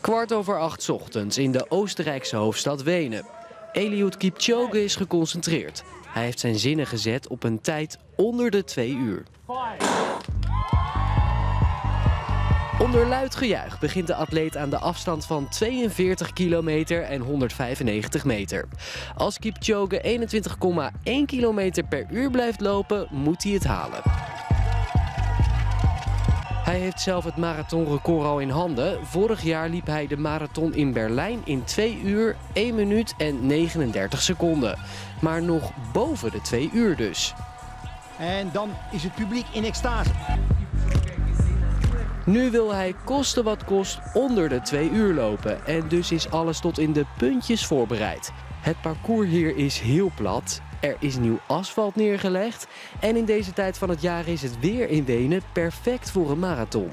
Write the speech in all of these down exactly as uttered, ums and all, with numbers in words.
Kwart over acht 's ochtends in de Oostenrijkse hoofdstad Wenen. Eliud Kipchoge is geconcentreerd. Hij heeft zijn zinnen gezet op een tijd onder de twee uur. Onder luid gejuich begint de atleet aan de afstand van tweeënveertig kilometer en honderdvijfennegentig meter. Als Kipchoge eenentwintig komma één kilometer per uur blijft lopen, moet hij het halen. Hij heeft zelf het marathonrecord al in handen. Vorig jaar liep hij de marathon in Berlijn in twee uur, één minuut en negenendertig seconden. Maar nog boven de twee uur dus. En dan is het publiek in extase. Nu wil hij koste wat kost onder de twee uur lopen. En dus is alles tot in de puntjes voorbereid. Het parcours hier is heel plat. Er is nieuw asfalt neergelegd en in deze tijd van het jaar is het weer in Wenen perfect voor een marathon.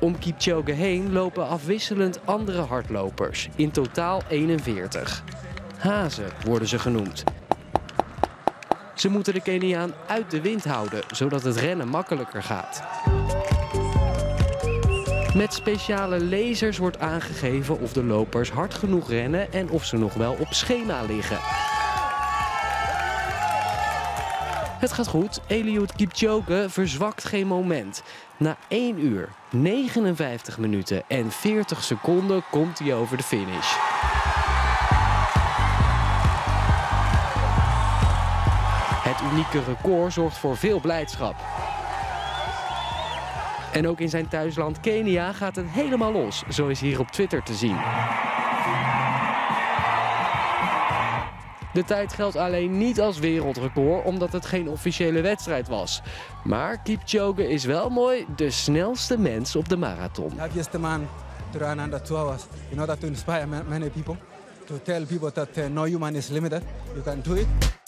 Om Kipchoge heen lopen afwisselend andere hardlopers, in totaal eenenveertig. Hazen worden ze genoemd. Ze moeten de Keniaan uit de wind houden, zodat het rennen makkelijker gaat. Met speciale lasers wordt aangegeven of de lopers hard genoeg rennen en of ze nog wel op schema liggen. Het gaat goed, Eliud Kipchoge verzwakt geen moment. Na één uur, negenenvijftig minuten en veertig seconden komt hij over de finish. Het unieke record zorgt voor veel blijdschap. En ook in zijn thuisland Kenia gaat het helemaal los, zo is hier op Twitter te zien. De tijd geldt alleen niet als wereldrecord, omdat het geen officiële wedstrijd was. Maar Kipchoge is wel mooi de snelste mens op de marathon. Ik ben de man die run under two hours in order to inspire many people, to tell people that no human is limited. You can do it.